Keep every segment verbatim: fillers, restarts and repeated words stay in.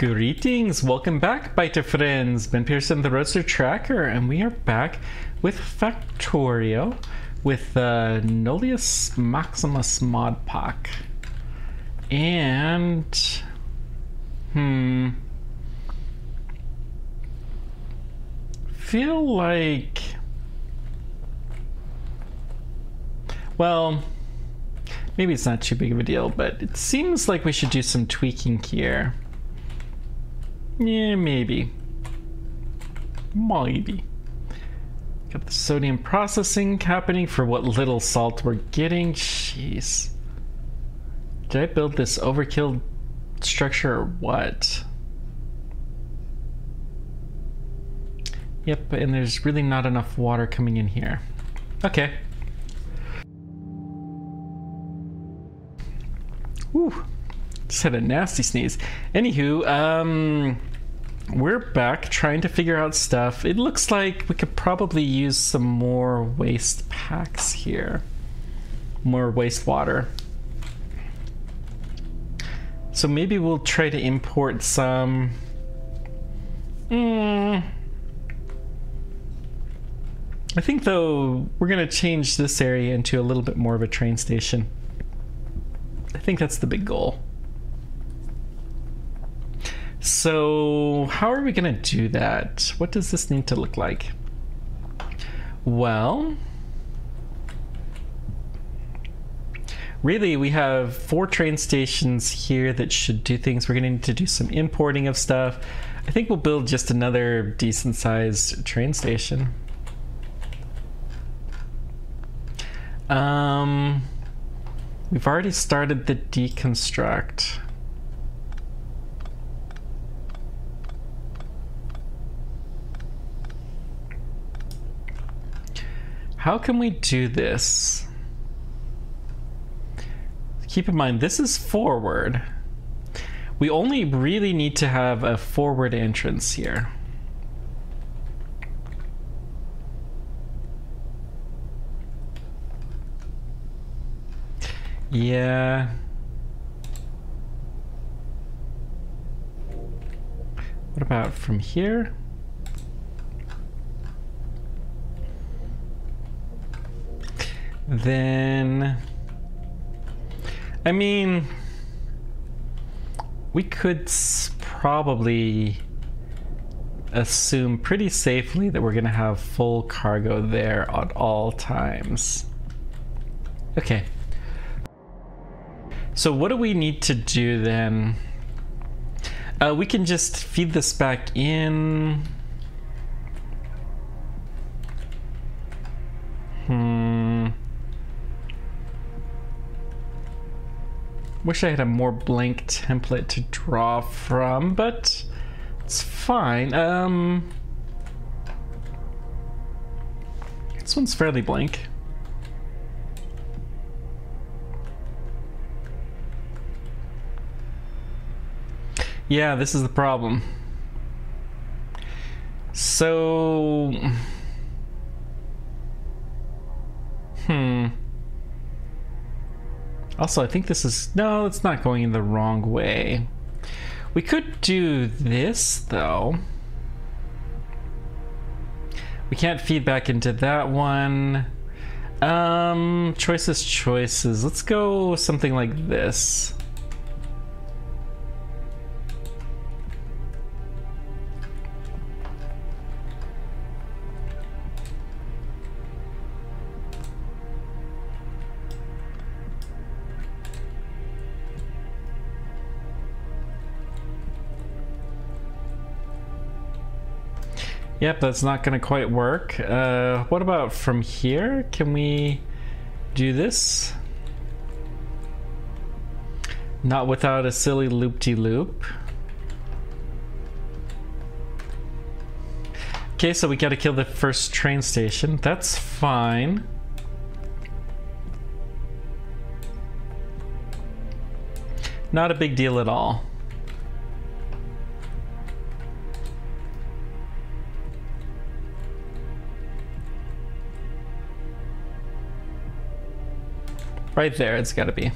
Greetings, welcome back, biter friends. Ben Pearson, the Roadster Tracker, and we are back with Factorio with the uh, Nullius Maximus mod pack. And hmm, feel like, well, maybe it's not too big of a deal, but it seems like we should do some tweaking here. Yeah, maybe. Maybe. Got the sodium processing happening for what little salt we're getting. Jeez. Did I build this overkill structure or what? Yep, and there's really not enough water coming in here. Okay. Whew. Just had a nasty sneeze. Anywho, um... we're back trying to figure out stuff. It looks like we could probably use some more waste packs here. More wastewater. So maybe we'll try to import some... Mm. I think, though, we're going to change this area into a little bit more of a train station. I think that's the big goal. So how are we gonna do that? What does this need to look like? Well, really we have four train stations here that should do things. We're gonna need to do some importing of stuff. I think we'll build just another decent sized train station. Um, we've already started the deconstruct. How can we do this? Keep in mind, this is forward. We only really need to have a forward entrance here. Yeah. What about from here? Then, I mean, we could probably assume pretty safely that we're gonna have full cargo there at all times. Okay. So what do we need to do then? Uh, we can just feed this back in. Hmm. Wish I had a more blank template to draw from, but it's fine. Um, this one's fairly blank. Yeah, this is the problem. So, hmm. Also, I think this is... No, it's not going in the wrong way. We could do this, though. We can't feed back into that one. Um, choices, choices. Let's go something like this. Yep, that's not gonna quite work. Uh, what about from here? Can we do this? Not without a silly loop-de-loop. Okay, so we gotta kill the first train station. That's fine. Not a big deal at all. Right there, it's gotta be.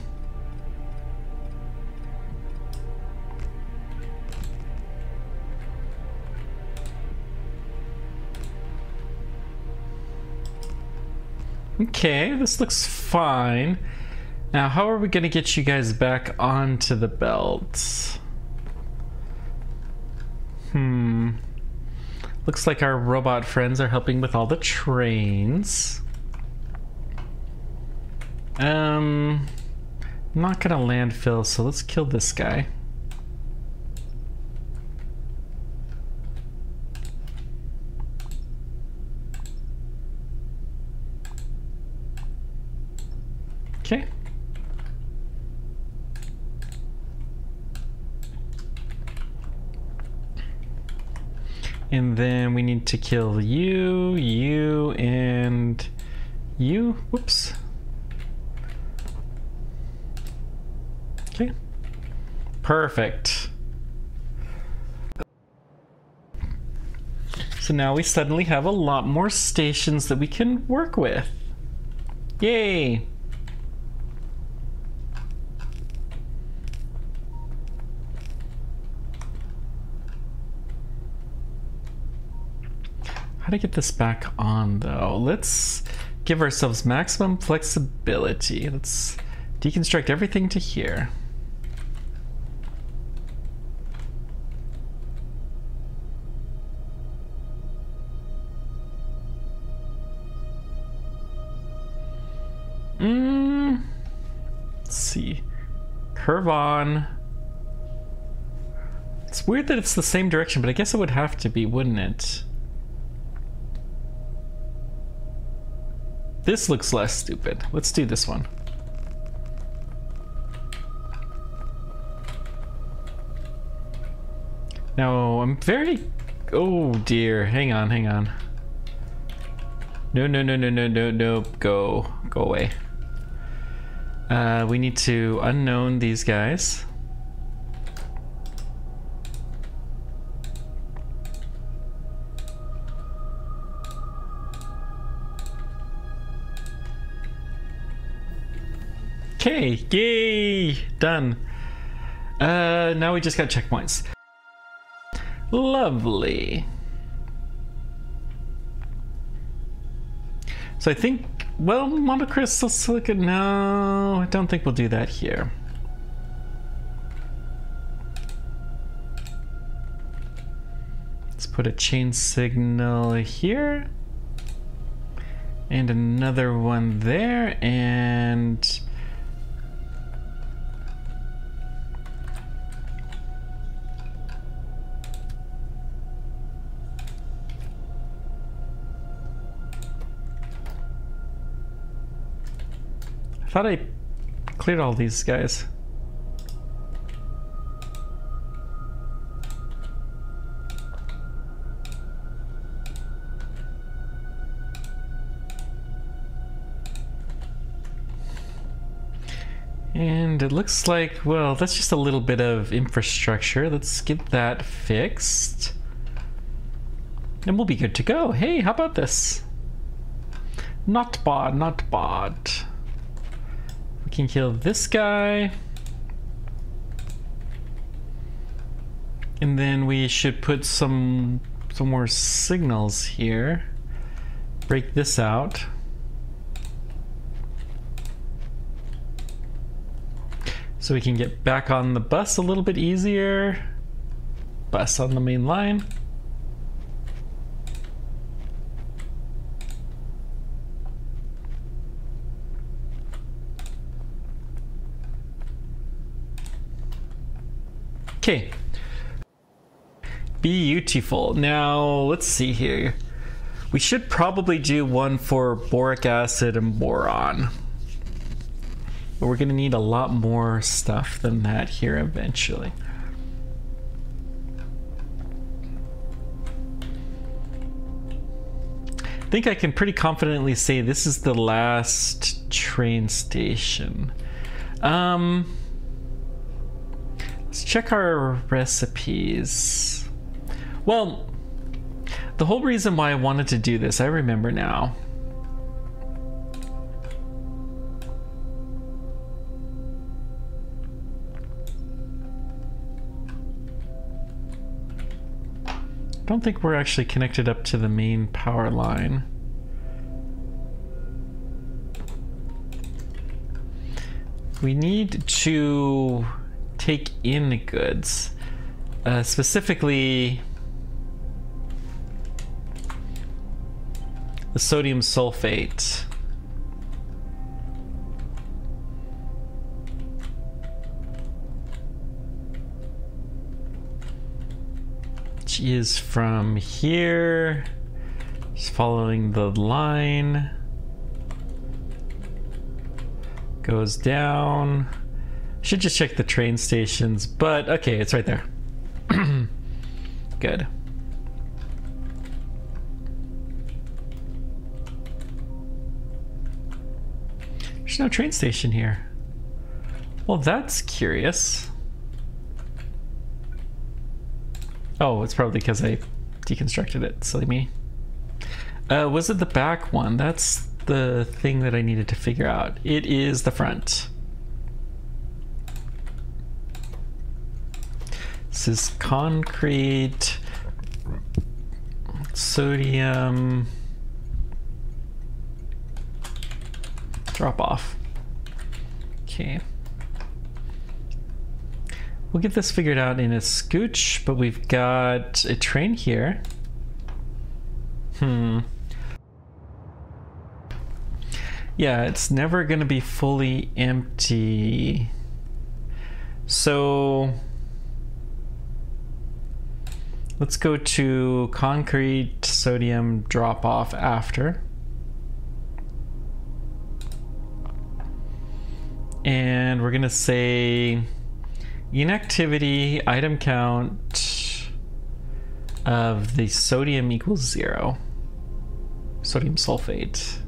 Okay, this looks fine. Now, how are we gonna get you guys back onto the belts? Hmm. Looks like our robot friends are helping with all the trains. Um, I'm not gonna landfill, so let's kill this guy. Okay. And then we need to kill you, you, and you. Whoops. Okay. Perfect. So now we suddenly have a lot more stations that we can work with. Yay! How to get this back on though? Let's give ourselves maximum flexibility. Let's deconstruct everything to here. Mm. Let's see. Curve on. It's weird that it's the same direction, but I guess it would have to be, wouldn't it? This looks less stupid. Let's do this one. No, I'm very... Oh dear, hang on, hang on. No, no, no, no, no, no, no, go, go away. Uh, we need to unknown these guys. Okay, yay, done. Uh, now we just got checkpoints. Lovely. So I think, well, monocrystal silicon, no, I don't think we'll do that here. Let's put a chain signal here. And another one there, and... I thought I cleared all these guys. And it looks like, well, that's just a little bit of infrastructure. Let's get that fixed. And we'll be good to go. Hey, how about this? Not bad, not bad. Can kill this guy, and then we should put some some more signals here. Break this out. So we can get back on the bus a little bit easier. Bus on the main line. Okay, beautiful. Now let's see here. We should probably do one for boric acid and boron, but we're gonna need a lot more stuff than that here eventually. I think I can pretty confidently say this is the last train station. Um, Let's check our recipes. Well, the whole reason why I wanted to do this, I remember now. I don't think we're actually connected up to the main power line. we need to take in goods. Uh, specifically, the sodium sulfate. Which is from here, just following the line. Goes down. Should just check the train stations, but okay, it's right there. Good. There's no train station here. Well, that's curious. Oh, it's probably because I deconstructed it, silly me. Uh, was it the back one? That's the thing that I needed to figure out. It is the front. This is concrete, sodium, drop off. Okay. We'll get this figured out in a scooch, but we've got a train here. Hmm. Yeah, it's never going to be fully empty. So let's go to concrete, sodium, drop off after. And we're going to say inactivity item count of the sodium equals zero. Sodium sulfate.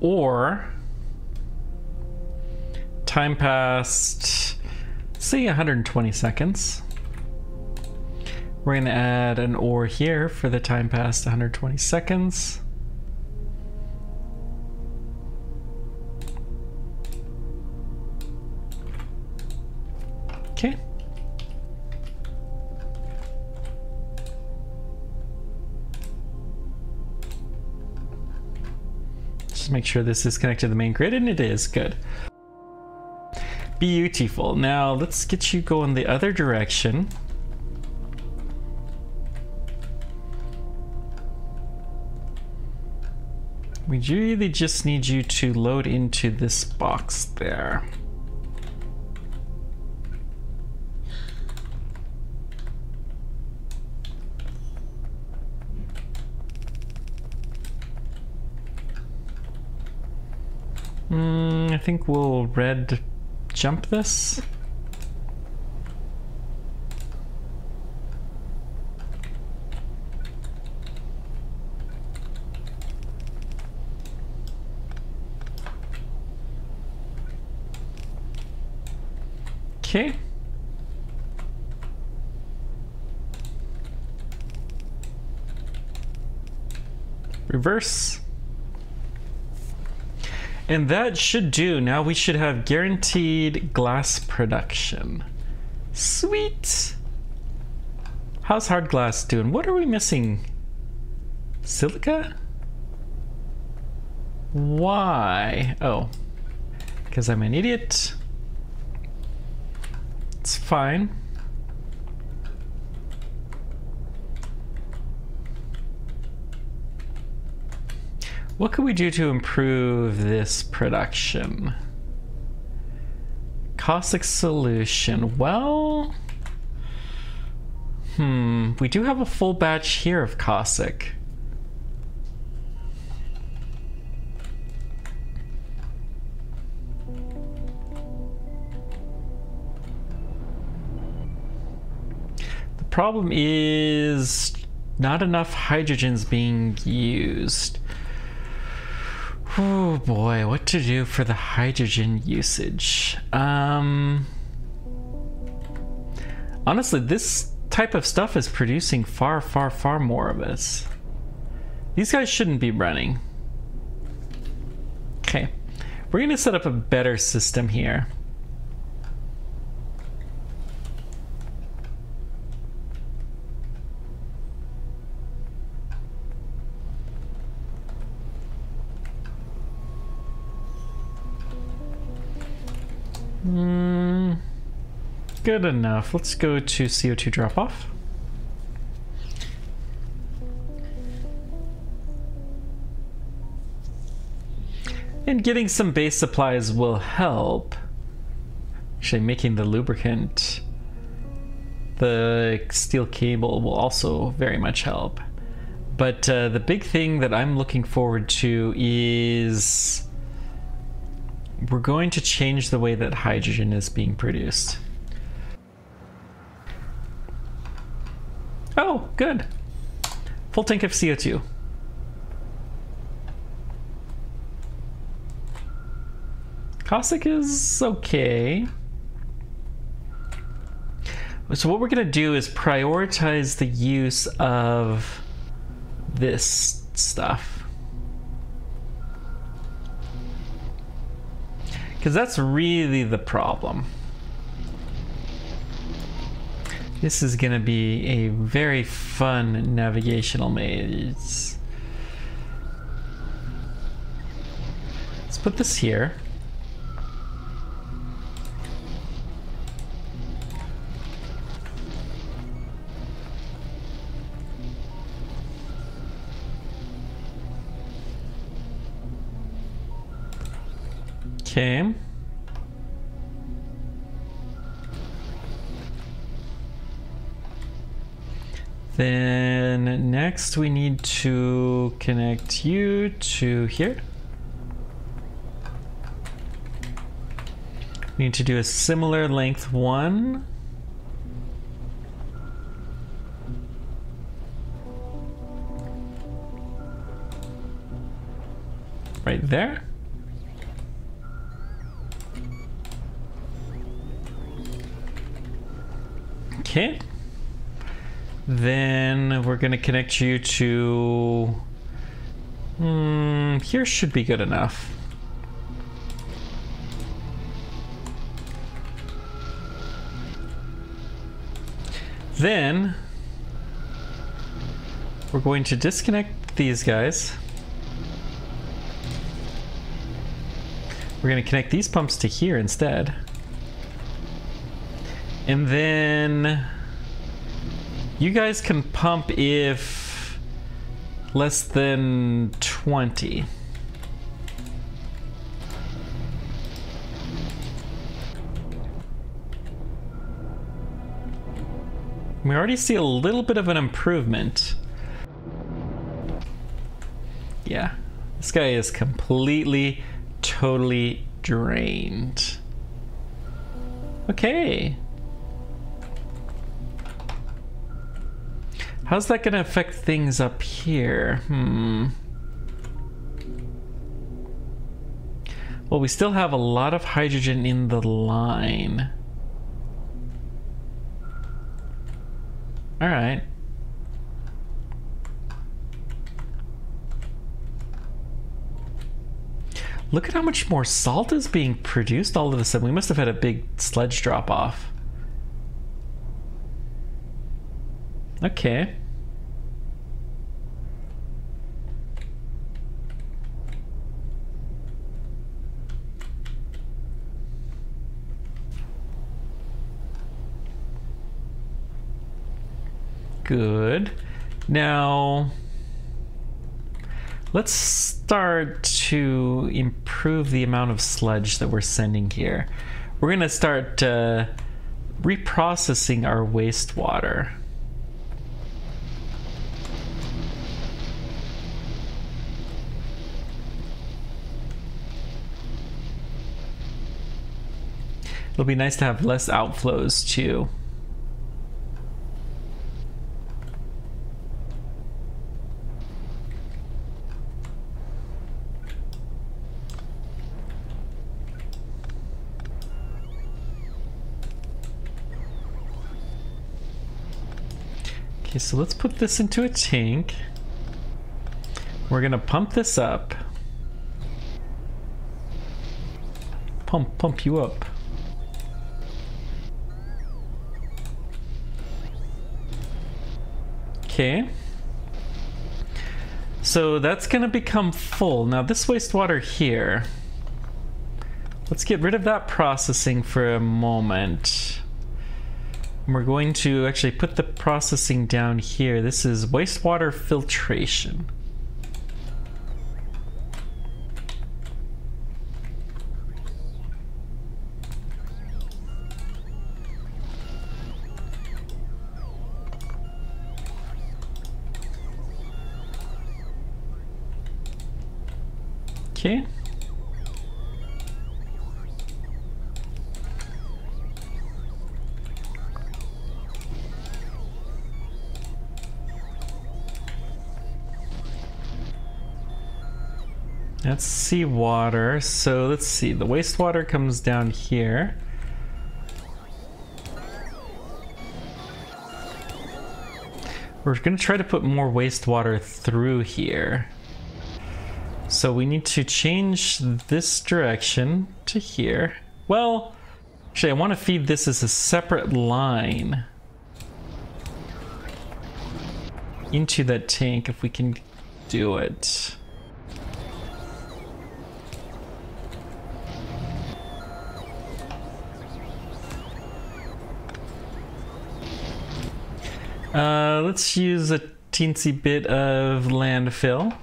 Or time passed, say one hundred twenty seconds. We're going to add an or here for the time passed one hundred twenty seconds. Okay. Make sure this is connected to the main grid, and it is. Good. Beautiful. Now let's get you going the other direction. We really just need you to load into this box there. Mm, I think we'll red jump this. Okay. Reverse. And that should do. Now we should have guaranteed glass production. Sweet! How's hard glass doing? What are we missing? Silica? Why? Oh, because I'm an idiot. It's fine. What could we do to improve this production? Caustic solution. Well, hmm, we do have a full batch here of caustic. The problem is not enough hydrogens being used. Oh boy, what to do for the hydrogen usage? Um, honestly, this type of stuff is producing far, far, far more of us. These guys shouldn't be running. Okay, we're gonna set up a better system here. Mm, good enough. Let's go to C O two drop-off. And getting some base supplies will help. Actually, making the lubricant, the steel cable, will also very much help. But uh, the big thing that I'm looking forward to is we're going to change the way that hydrogen is being produced. Oh, good. Full tank of C O two. Caustic is okay. So what we're gonna do is prioritize the use of this stuff. Because that's really the problem. This is gonna be a very fun navigational maze. Let's put this here. Okay. Then next we need to connect you to here. We need to do a similar length one. Right there. Okay, then we're going to connect you to, hmm, here should be good enough. Then we're going to disconnect these guys. We're going to connect these pumps to here instead. And then you guys can pump if less than twenty. We already see a little bit of an improvement. Yeah, this guy is completely, totally drained. Okay. How's that gonna affect things up here? Hmm. Well, we still have a lot of hydrogen in the line. All right. Look at how much more salt is being produced all of a sudden. We must have had a big sludge drop off. Okay. Good. Now, let's start to improve the amount of sludge that we're sending here. We're going to start uh, reprocessing our wastewater. It'll be nice to have less outflows too. Okay, so let's put this into a tank. We're gonna pump this up. Pump, pump you up. Okay, so that's going to become full. Now this wastewater here, Let's get rid of that processing for a moment. We're going to actually put the processing down here. This is wastewater filtration. Okay. That's seawater, so let's see, the wastewater comes down here. We're gonna try to put more wastewater through here. So we need to change this direction to here. Well, actually I want to feed this as a separate line into that tank if we can do it. Uh, let's use a teensy bit of landfill.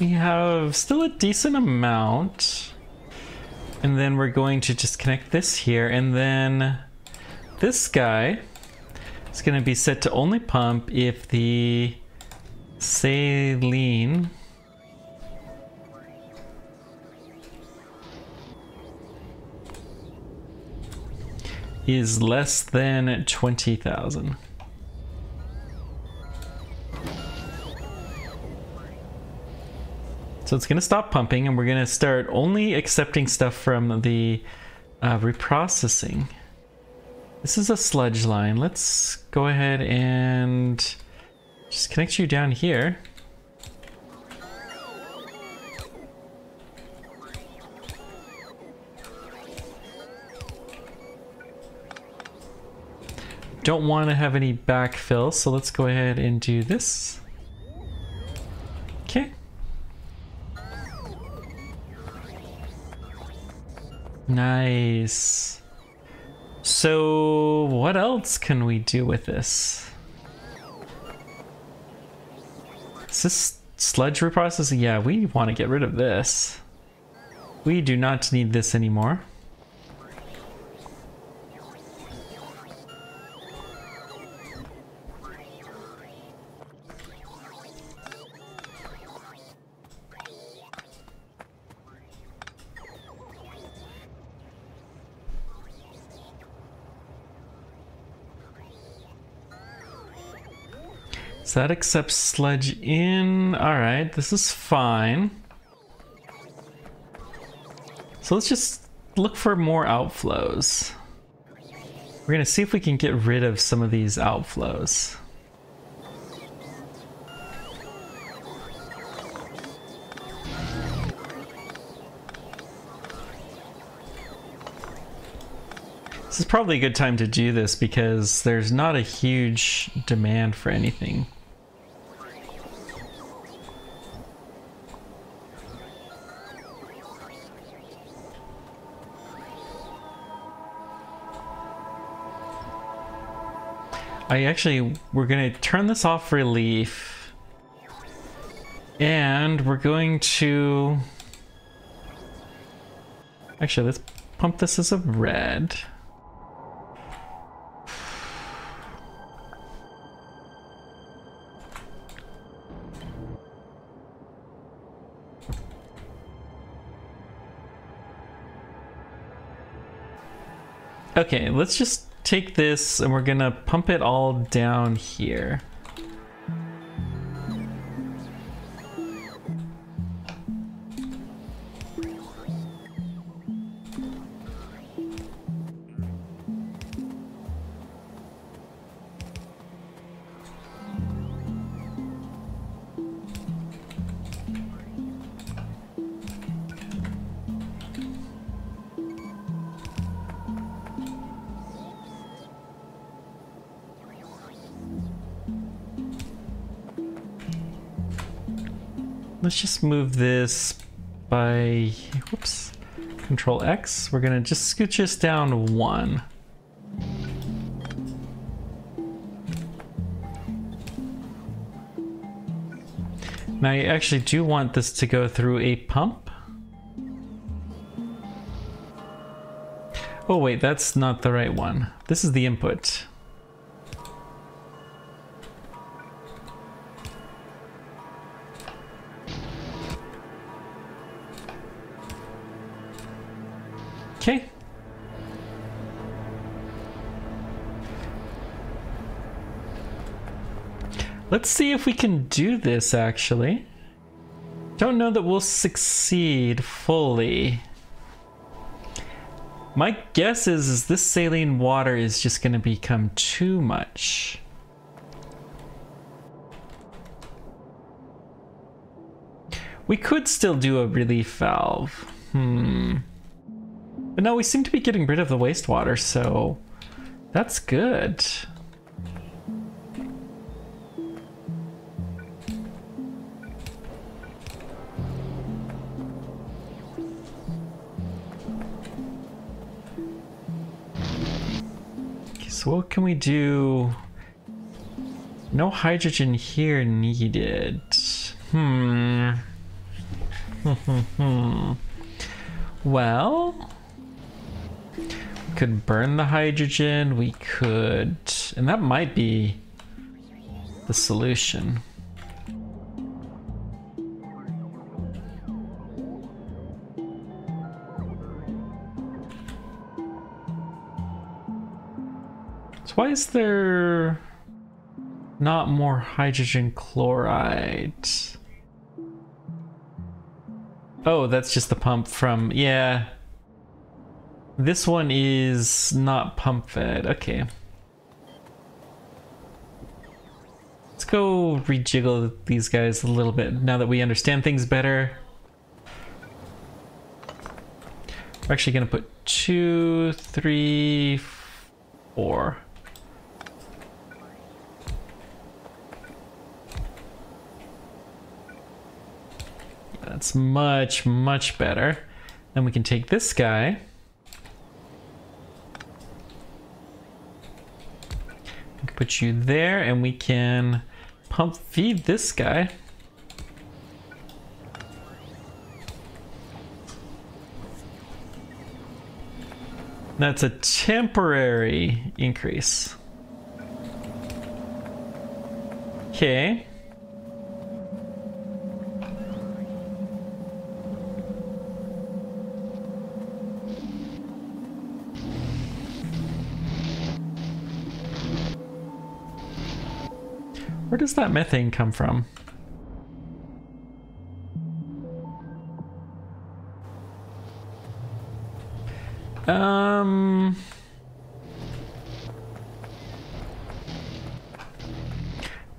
We have still a decent amount. And then we're going to just connect this here. And then this guy is going to be set to only pump if the saline... is less than twenty thousand. So it's gonna stop pumping and we're gonna start only accepting stuff from the uh, reprocessing. This is a sludge line. Let's go ahead and just connect you down here. Don't want to have any backfill, so let's go ahead and do this. Okay. Nice. So what else can we do with this? Is this sludge reprocessing? Yeah, we want to get rid of this. We do not need this anymore. So that accepts sludge in. Alright, this is fine. So let's just look for more outflows. We're gonna see if we can get rid of some of these outflows. This is probably a good time to do this because there's not a huge demand for anything. I actually, we're going to turn this off relief and we're going to, actually let's pump this as a red. Okay, let's just take this and we're gonna pump it all down here. let's just move this by, whoops, Control X. We're gonna just scooch this down one. Now you actually do want this to go through a pump. Oh wait, that's not the right one. This is the input. Okay. Let's see if we can do this, actually. Don't know that we'll succeed fully. My guess is, is this saline water is just going to become too much. We could still do a relief valve. Hmm. But no, we seem to be getting rid of the wastewater, so that's good. So what can we do? No hydrogen here needed. Hmm. Well, we could burn the hydrogen. We could, and that might be the solution. Why is there not more hydrogen chloride? Oh, that's just the pump from, yeah. This one is not pump fed, okay. Let's go rejiggle these guys a little bit now that we understand things better. We're actually gonna put two, three, four. That's much, much better. Then we can take this guy and put you there, and we can pump feed this guy. That's a temporary increase. Okay. Where does that methane come from? Um,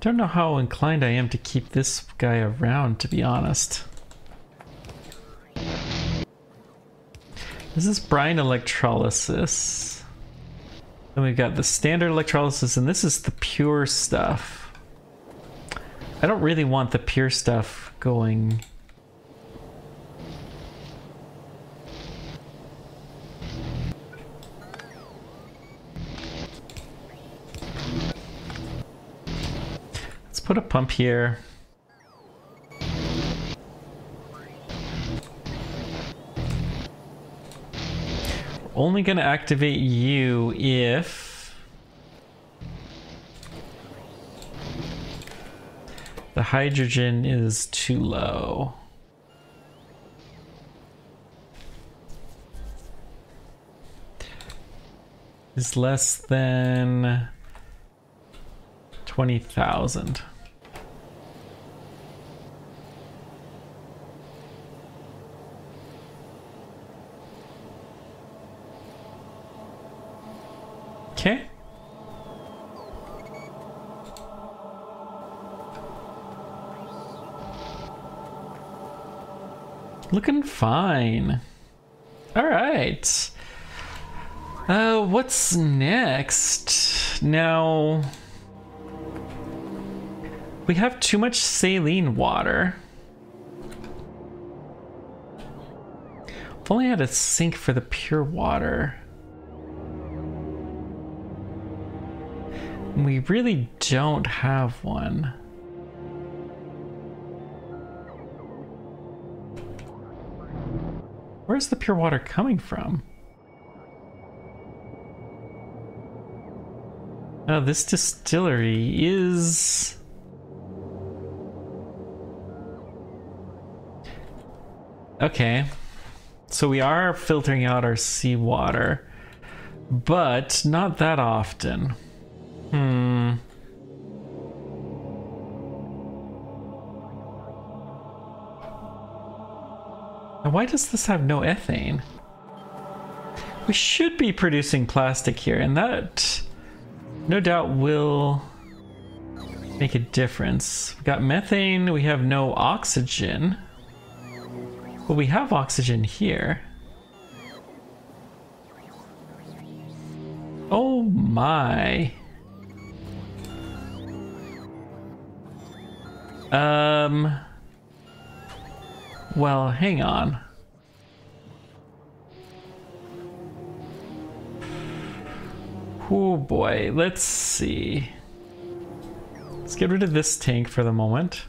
don't know how inclined I am to keep this guy around, to be honest. This is brine electrolysis. Then we've got the standard electrolysis, and this is the pure stuff. I don't really want the pure stuff going. Let's put a pump here. We're only going to activate you if the hydrogen is too low. Is less than twenty thousand. Okay. Looking fine. All right. Uh, what's next? Now, we have too much saline water. If only I had a sink for the pure water. We really don't have one. Where's the pure water coming from? Oh, this distillery is... Okay. So we are filtering out our seawater, but not that often. Hmm. Now why does this have no ethane? We should be producing plastic here, and that no doubt will make a difference. We got methane, we have no oxygen. But we have oxygen here. Oh my. Um, well, hang on. Oh boy, let's see. Let's get rid of this tank for the moment.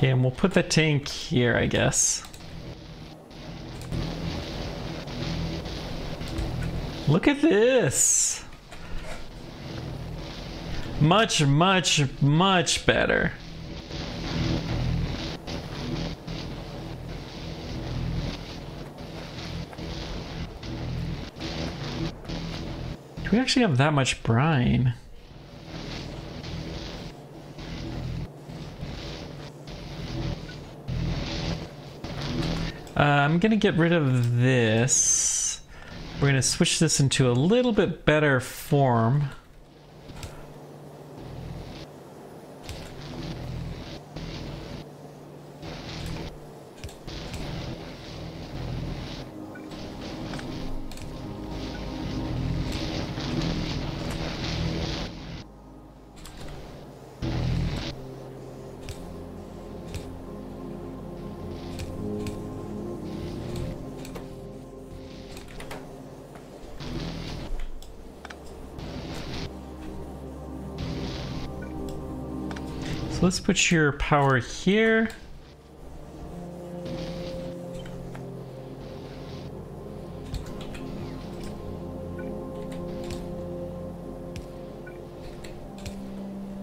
Okay, and we'll put the tank here, I guess. Look at this! Much, much, much better. Do we actually have that much brine? Uh, I'm gonna get rid of this. We're gonna switch this into a little bit better form. Let's put your power here.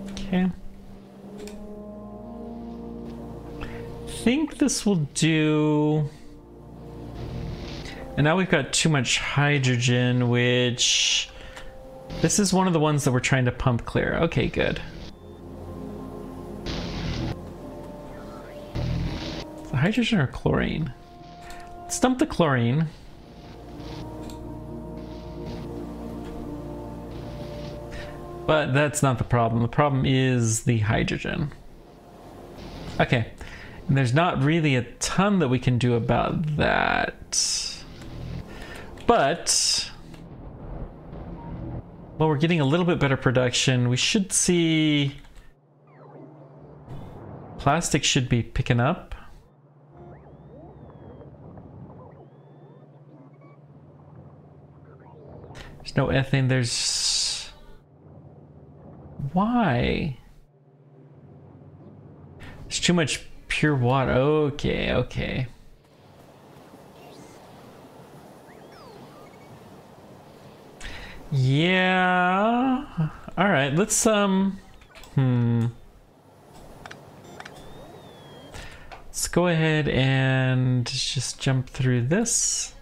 Okay. I think this will do. And now we've got too much hydrogen, which this is one of the ones that we're trying to pump clear. Okay, good. Hydrogen or chlorine? Let's dump the chlorine. But that's not the problem. The problem is the hydrogen. Okay. And there's not really a ton that we can do about that. But well, we're getting a little bit better production. We should see plastic should be picking up. No ethane, there's... Why? There's too much pure water. Okay, okay. Yeah... Alright, let's, um... Hmm... Let's go ahead and just jump through this.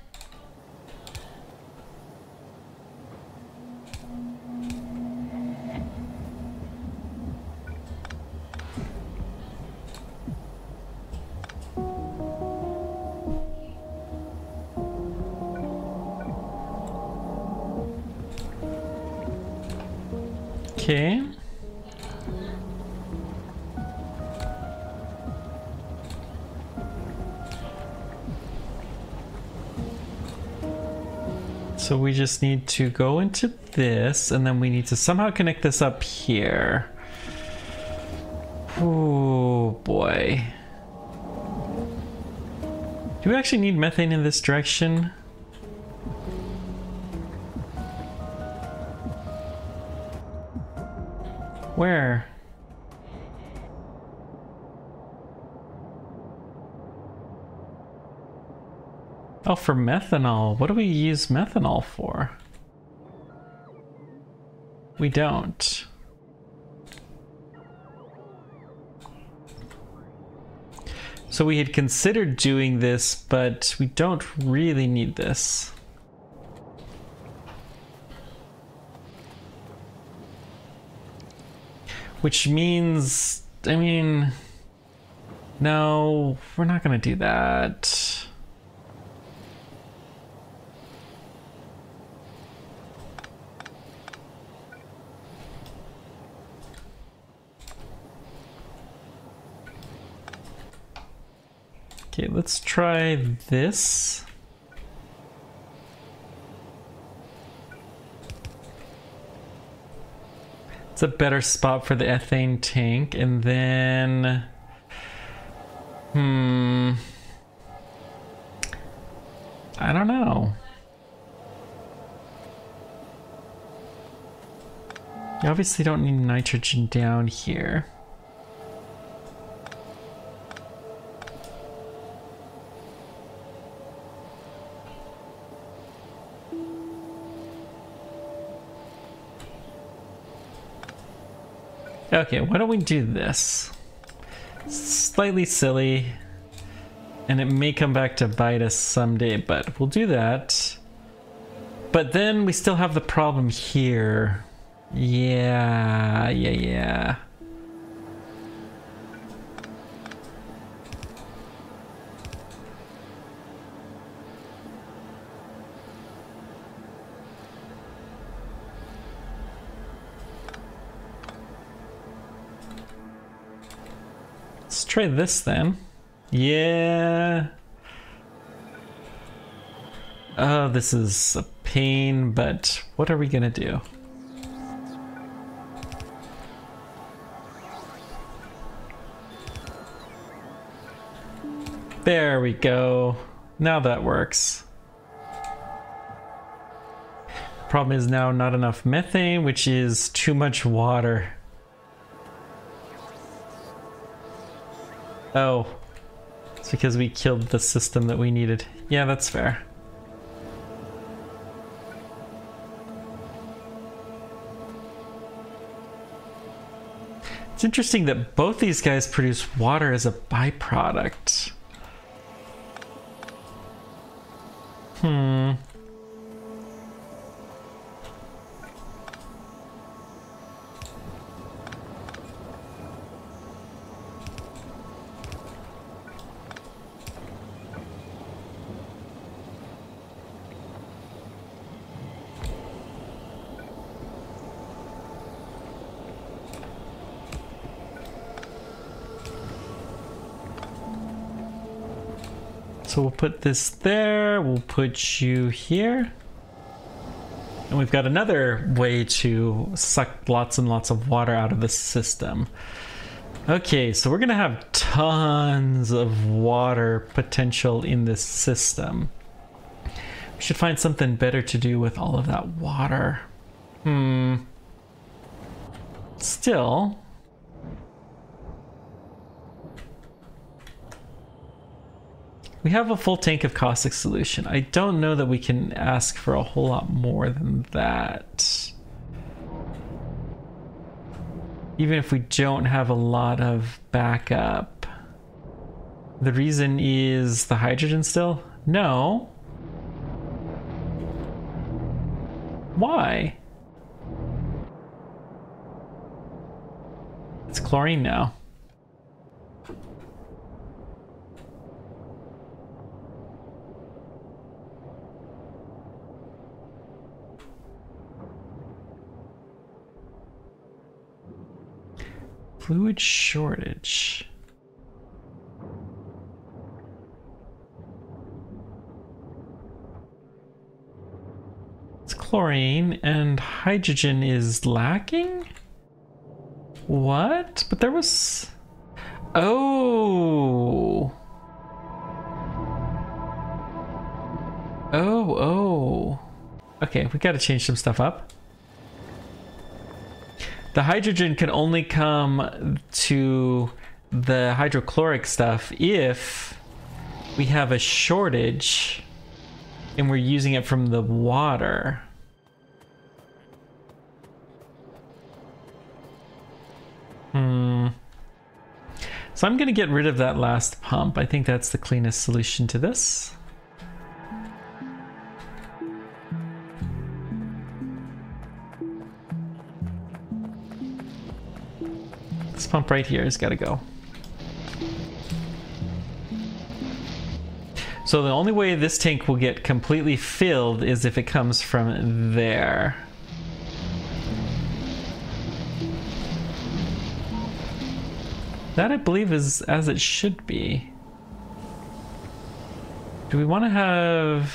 Okay. So we just need to go into this, and then we need to somehow connect this up here. Oh boy. Do we actually need methane in this direction? Where? Oh, for methanol. What do we use methanol for? We don't. So we had considered doing this, but we don't really need this. Which means, I mean, no, we're not gonna do that. Okay, let's try this. It's a better spot for the ethane tank, and then... Hmm... I don't know. You obviously don't need nitrogen down here. Okay, why don't we do this? Slightly silly, and it may come back to bite us someday, but we'll do that. But then we still have the problem here. Yeah, yeah, yeah. Try this then. Yeah. Oh, this is a pain, but what are we gonna do? There we go. Now that works. Problem is now not enough methane, which is too much water. Oh, it's because we killed the system that we needed. Yeah, that's fair. It's interesting that both these guys produce water as a byproduct. Hmm. So we'll put this there, we'll put you here. And we've got another way to suck lots and lots of water out of the system. Okay, so we're gonna have tons of water potential in this system. We should find something better to do with all of that water. Hmm. Still. We have a full tank of caustic solution. I don't know that we can ask for a whole lot more than that. Even if we don't have a lot of backup. The reason is the hydrogen still? No. Why? It's chlorine now. Fluid shortage. chlorine and hydrogen is lacking? What? But there was... Oh! Oh, oh. Okay, we gotta change some stuff up. The hydrogen can only come to the hydrochloric stuff if we have a shortage and we're using it from the water. Hmm. So I'm gonna get rid of that last pump. I think that's the cleanest solution to this. This pump right here has got to go. So the only way this tank will get completely filled is if it comes from there. That, I believe, is as it should be. Do we want to have...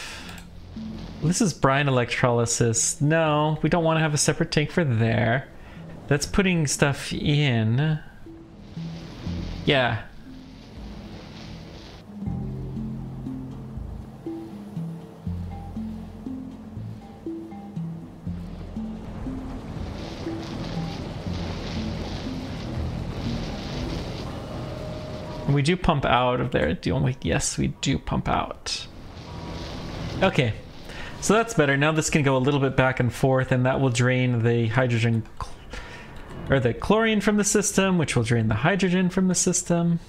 This is brine electrolysis. No, we don't want to have a separate tank for there. That's putting stuff in. Yeah. And we do pump out of there, don't we? Yes, we do pump out. Okay. So that's better. Now this can go a little bit back and forth, and that will drain the hydrogen or the chlorine from the system, which will drain the hydrogen from the system.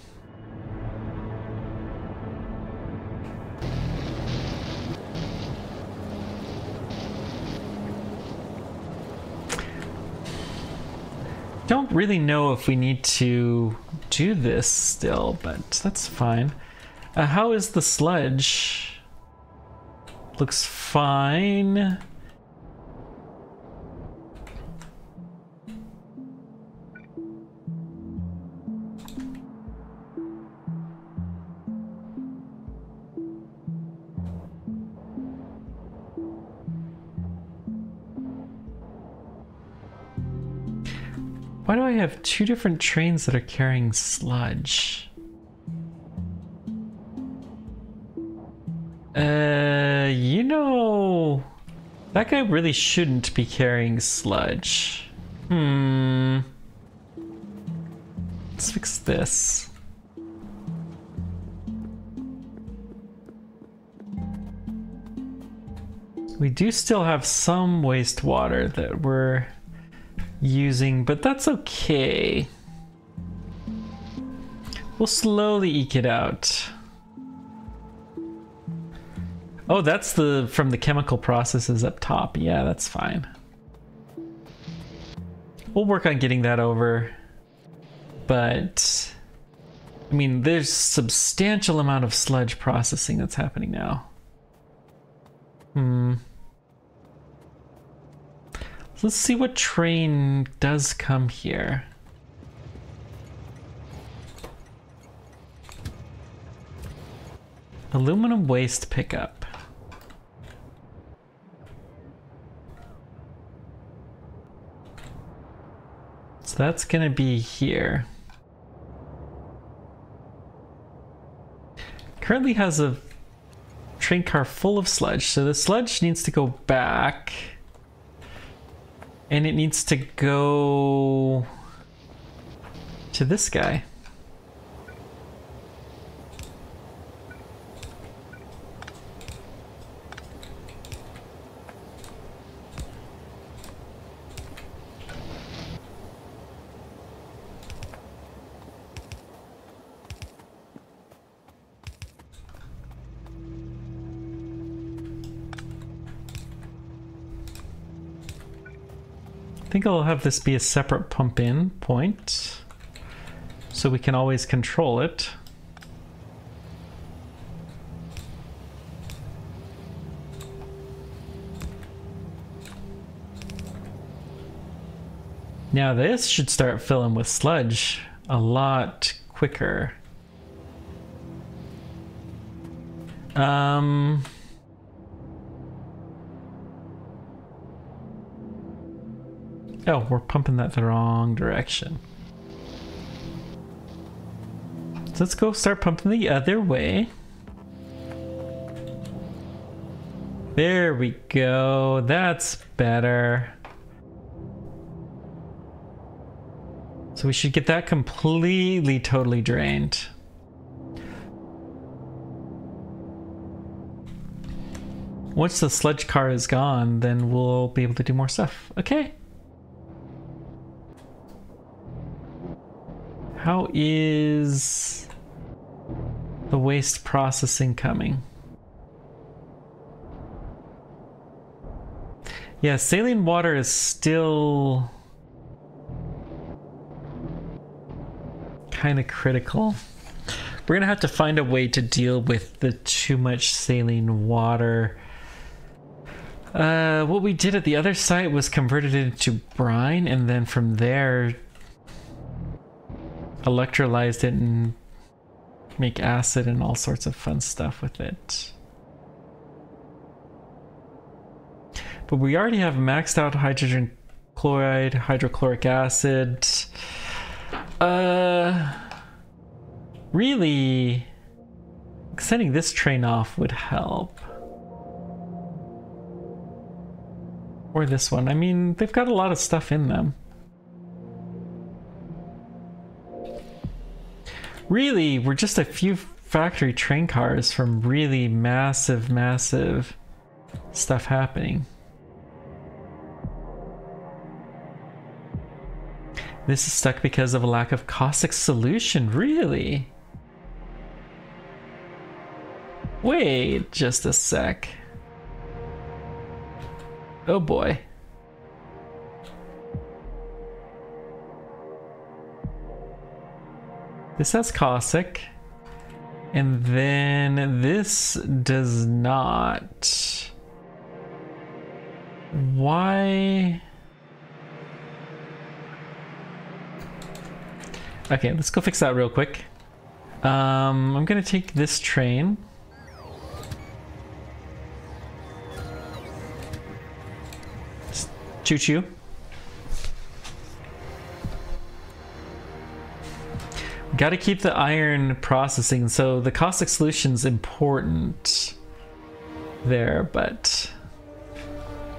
Don't really know if we need to do this still, but that's fine. Uh, how is the sludge? Looks fine. Why do I have two different trains that are carrying sludge? Uh, you know... That guy really shouldn't be carrying sludge. Hmm... Let's fix this. We do still have some wastewater that we're... using, but that's okay. We'll slowly eke it out. Oh, that's the from the chemical processes up top. Yeah, that's fine. We'll work on getting that over. But I mean, there's substantial amount of sludge processing that's happening now. Hmm. Let's see what train does come here. Aluminum waste pickup. So that's gonna be here. Currently has a train car full of sludge, so the sludge needs to go back. And it needs to go to this guy. I think I'll have this be a separate pump in point so we can always control it. Now this should start filling with sludge a lot quicker. Um... Oh, we're pumping that the wrong direction. So let's go start pumping the other way. There we go. That's better. So we should get that completely, totally drained. Once the sludge car is gone, then we'll be able to do more stuff. Okay. How is the waste processing coming? Yeah, saline water is still kind of critical. We're gonna have to find a way to deal with the too much saline water. Uh, what we did at the other site was converted it into brine, and then from there electrolyzed it and make acid and all sorts of fun stuff with it. But we already have maxed out hydrogen chloride, hydrochloric acid. Uh, really, sending this train off would help. Or this one. I mean, they've got a lot of stuff in them. Really, we're just a few factory train cars from really massive, massive stuff happening. This is stuck because of a lack of caustic solution, really? Wait just a sec. Oh boy. This has caustic. And then this does not. Why? Okay, let's go fix that real quick. Um, I'm gonna take this train. Choo-choo. Gotta keep the iron processing, so the caustic solution's important there, but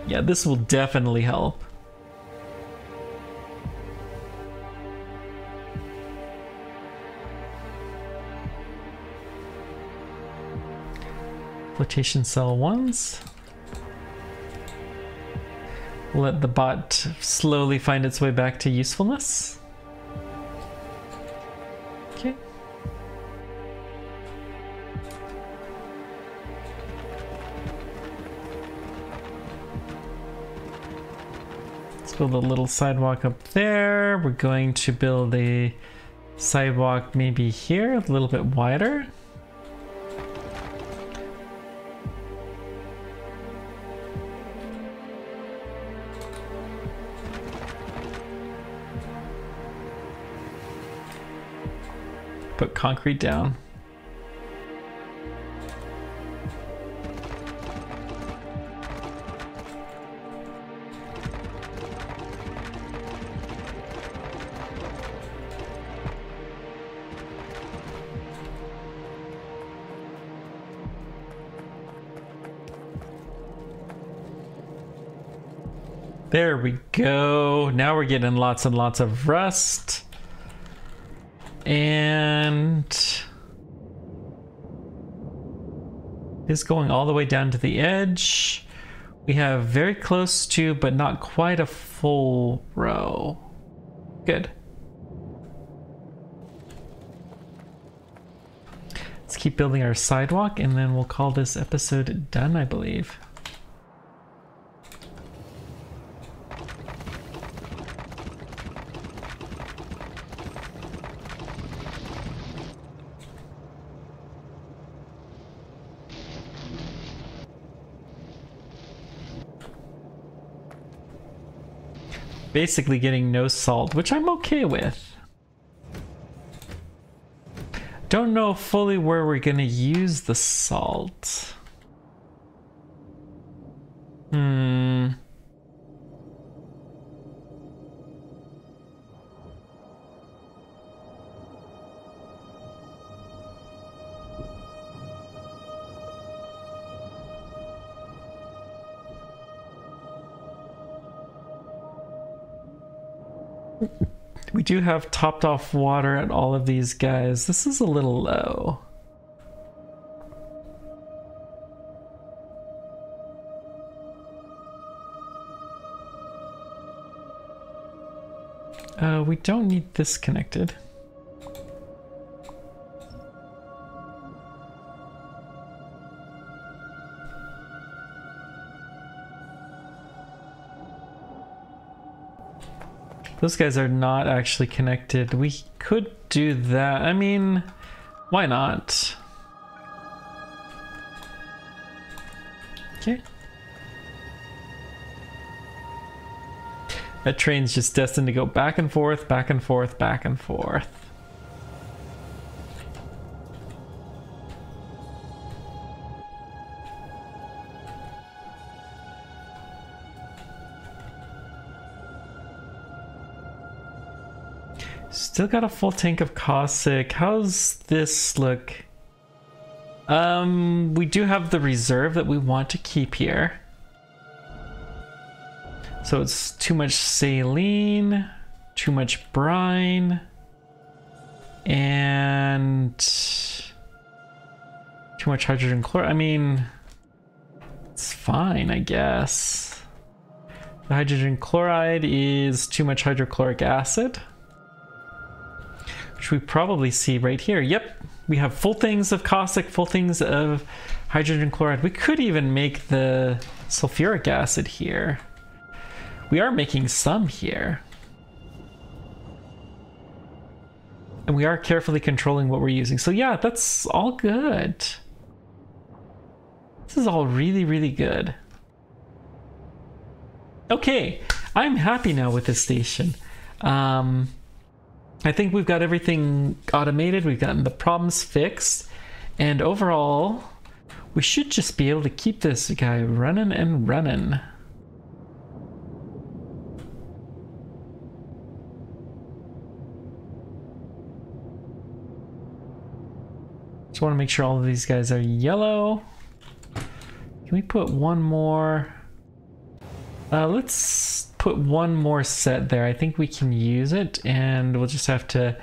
yeah, this will definitely help. Flotation cell ones. Let the bot slowly find its way back to usefulness. Okay. Let's build a little sidewalk up there. We're going to build a sidewalk maybe here, a little bit wider. Put concrete down. There we go. Now we're getting lots and lots of rust. And is going all the way down to the edge. We have very close to, but not quite a full row. Good. Let's keep building our sidewalk, and then we'll call this episode done, I believe. Basically getting no salt, which I'm okay with. Don't know fully where we're gonna use the salt. Hmm. We do have topped off water at all of these guys. This is a little low. Uh, we don't need this connected. Those guys are not actually connected. We could do that. I mean, why not? Okay. That train's just destined to go back and forth, back and forth, back and forth. Still got a full tank of caustic. How's this look? Um, we do have the reserve that we want to keep here. So it's too much saline, too much brine, and too much hydrogen chloride. I mean, it's fine, I guess. The hydrogen chloride is too much hydrochloric acid, which we probably see right here. Yep, we have full things of caustic, full things of hydrogen chloride. We could even make the sulfuric acid here. We are making some here. And we are carefully controlling what we're using. So yeah, that's all good. This is all really, really good. Okay, I'm happy now with this station. Um, I think we've got everything automated. We've gotten the problems fixed. And overall, we should just be able to keep this guy running and running. I want to make sure all of these guys are yellow. Can we put one more? Uh, let's put one more set there. I think we can use it, and we'll just have to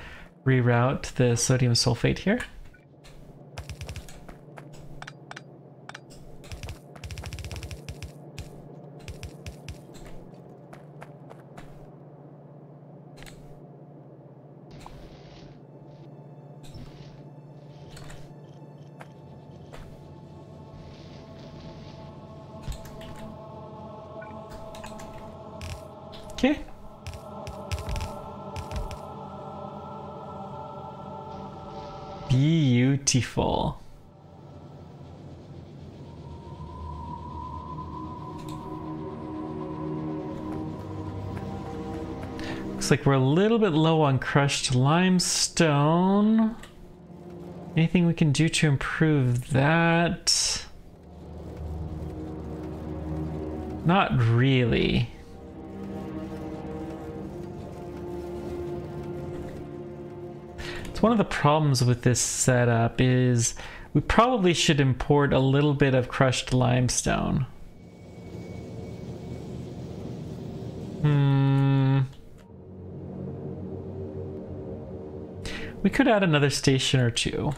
reroute the sodium sulfate here. Okay. Beautiful. Looks like we're a little bit low on crushed limestone. Anything we can do to improve that? Not really. One of the problems with this setup is we probably should import a little bit of crushed limestone. Hmm. We could add another station or two.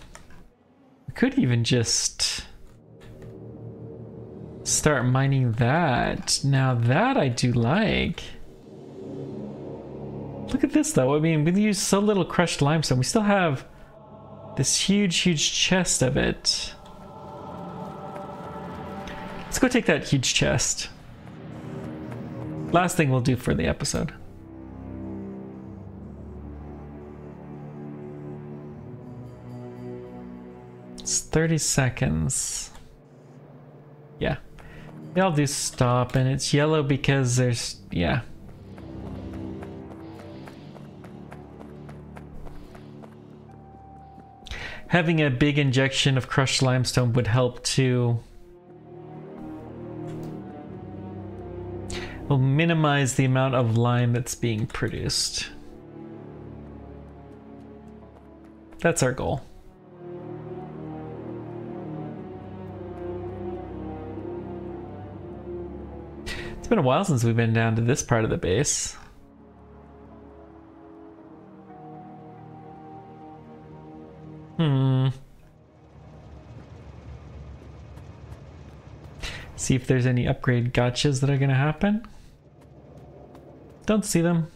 We could even just start mining that. Now that I do like. Look at this though, I mean, we use so little crushed limestone. We still have this huge, huge chest of it. Let's go take that huge chest. Last thing we'll do for the episode. It's thirty seconds. Yeah. They all do stop, and it's yellow because there's, yeah. Having a big injection of crushed limestone would help to will minimize the amount of lime that's being produced. That's our goal. It's been a while since we've been down to this part of the base. Hmm. See if there's any upgrade gotchas that are gonna happen. Don't see them.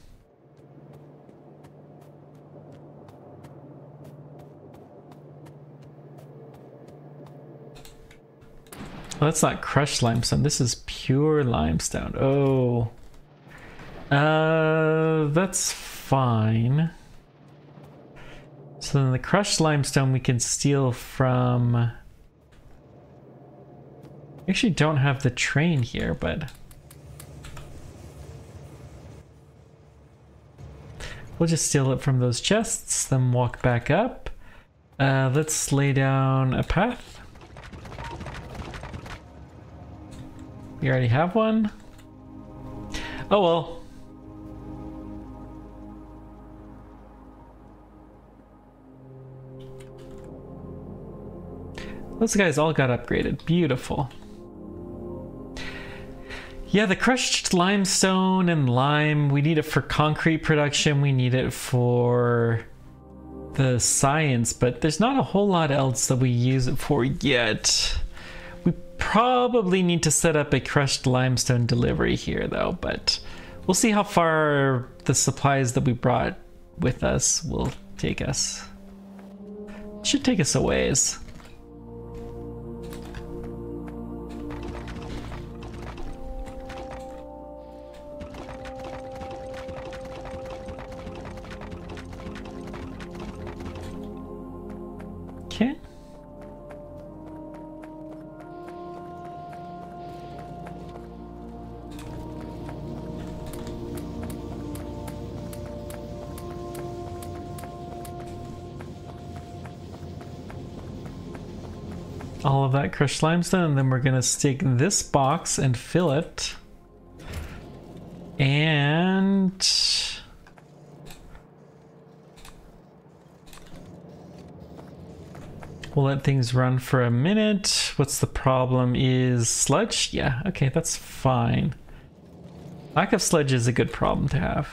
Well, that's not crushed limestone. This is pure limestone. Oh. Uh, that's fine. So then the crushed limestone we can steal from... I actually don't have the train here, but... We'll just steal it from those chests, then walk back up. Uh, let's lay down a path. We already have one. Oh well. Those guys all got upgraded. Beautiful. Yeah, the crushed limestone and lime, we need it for concrete production, we need it for the science, but there's not a whole lot else that we use it for yet. We probably need to set up a crushed limestone delivery here though, but we'll see how far the supplies that we brought with us will take us. It should take us a ways. Okay. All of that crushed limestone, and then we're gonna stick this box and fill it. And... we'll let things run for a minute. What's the problem? Is sludge? Yeah, okay, that's fine. Lack of sludge is a good problem to have.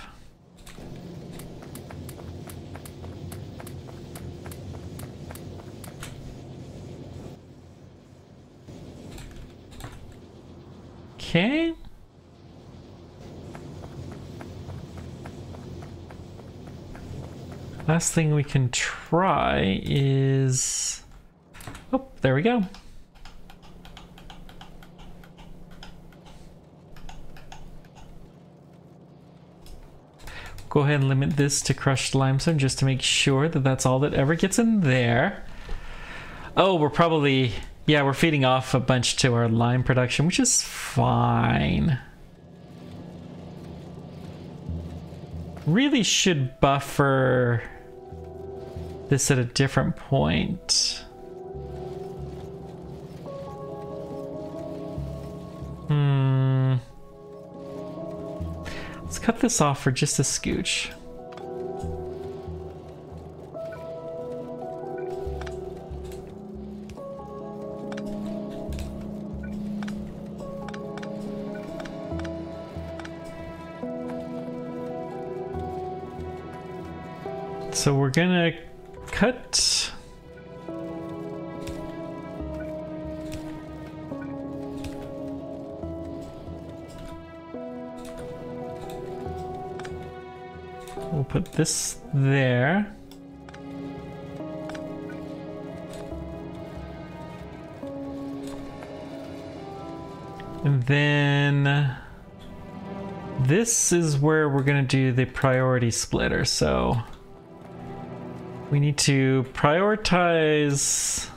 Okay. Last thing we can try is... oh, there we go. Go ahead and limit this to crushed limestone just to make sure that that's all that ever gets in there. Oh, we're probably, yeah, we're feeding off a bunch to our lime production, which is fine. Really should buffer this at a different point. Hmm. Let's cut this off for just a scooch. So we're gonna cut... we'll put this there. And then this is where we're gonna do the priority splitter. So we need to prioritize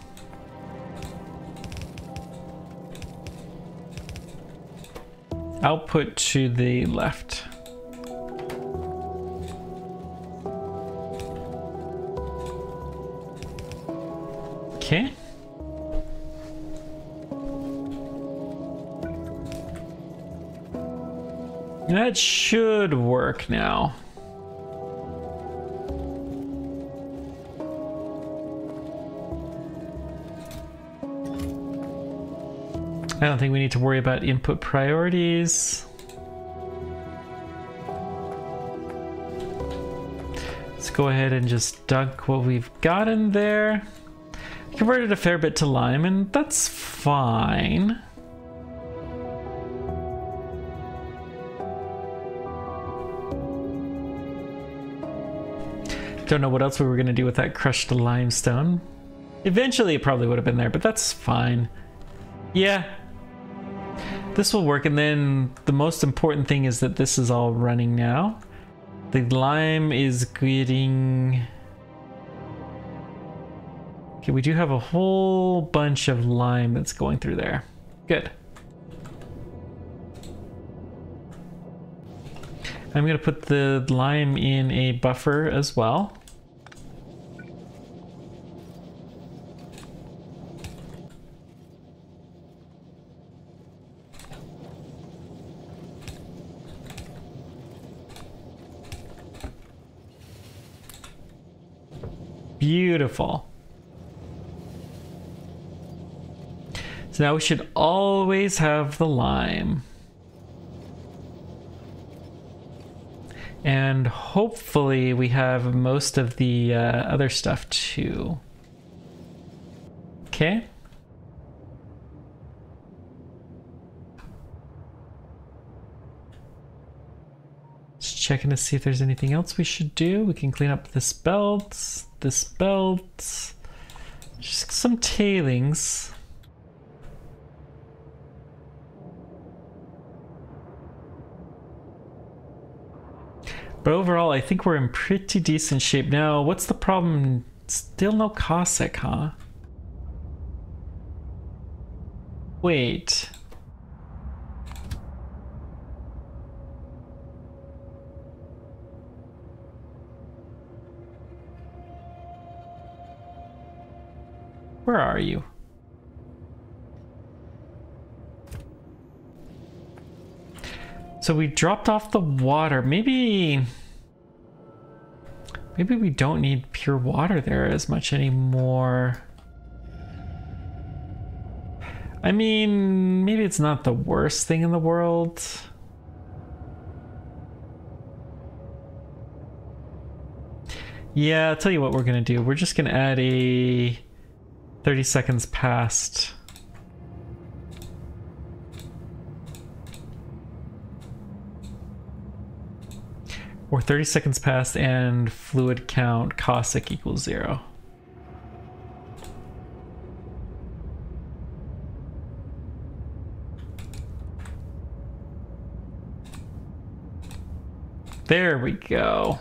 output to the left. Okay. That should work now. I don't think we need to worry about input priorities. Let's go ahead and just dunk what we've got in there. I converted a fair bit to lime, and that's fine. Don't know what else we were going to do with that crushed limestone. Eventually it probably would have been there, but that's fine. Yeah, this will work. And then the most important thing is that this is all running now. The lime is getting... Okay, we do have a whole bunch of lime that's going through there. Good. I'm gonna put the lime in a buffer as well. Beautiful. So now we should always have the lime. And hopefully we have most of the uh, other stuff too. Okay. Just checking to see if there's anything else we should do. We can clean up this belt, this belt, just some tailings. But overall, I think we're in pretty decent shape now. What's the problem? Still no Cossack, huh? Wait. Where are you? So we dropped off the water. Maybe, maybe we don't need pure water there as much anymore. I mean, maybe it's not the worst thing in the world. Yeah, I'll tell you what we're gonna do. We're just gonna add a thirty seconds past. Or thirty seconds past and fluid count Cossack equals zero. There we go.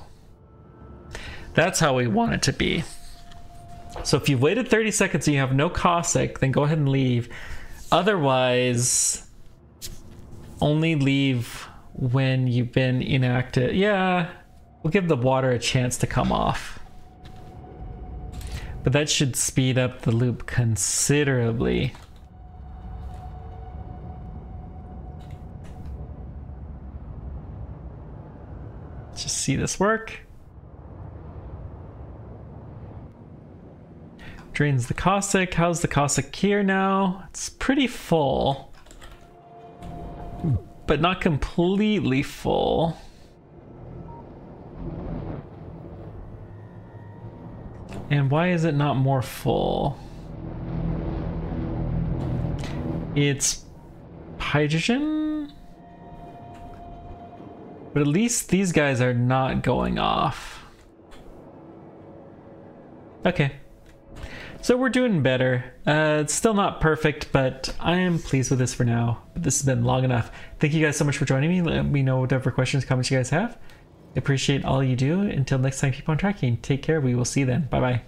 That's how we want it to be. So if you've waited thirty seconds and you have no Cossack, then go ahead and leave. Otherwise, only leave when you've been inactive. Yeah, we'll give the water a chance to come off. But that should speed up the loop considerably. Let's just see this work. Drains the Cossack. How's the Cossack here now? It's pretty full. But not completely full. And why is it not more full? It's hydrogen? But at least these guys are not going off. Okay. So we're doing better. Uh, it's still not perfect, but I am pleased with this for now. But this has been long enough. Thank you guys so much for joining me. Let me know whatever questions, comments you guys have. I appreciate all you do. Until next time, keep on tracking. Take care. We will see you then. Bye-bye.